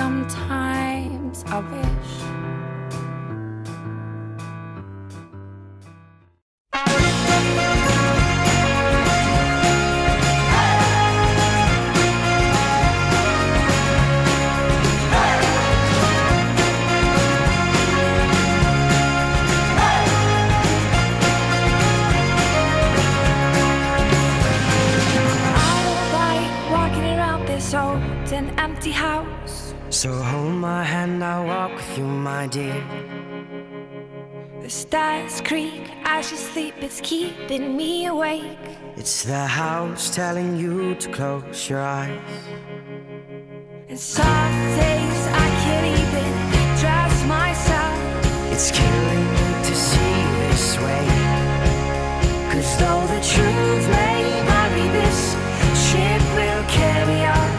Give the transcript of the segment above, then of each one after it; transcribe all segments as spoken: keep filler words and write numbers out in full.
Sometimes I wish. An empty house. So hold my hand, I'll walk with you, my dear. The stairs creak as you sleep, it's keeping me awake. It's the house telling you to close your eyes. And some days I can't even trust myself. It's killing me to see this way, 'cause though the truth may vary, this ship will carry on.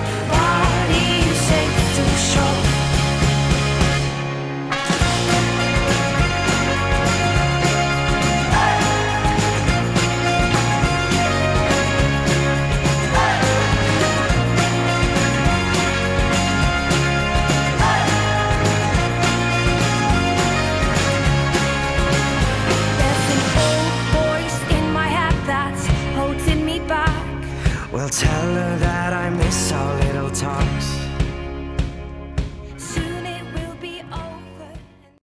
Well, tell her that I miss our little talks.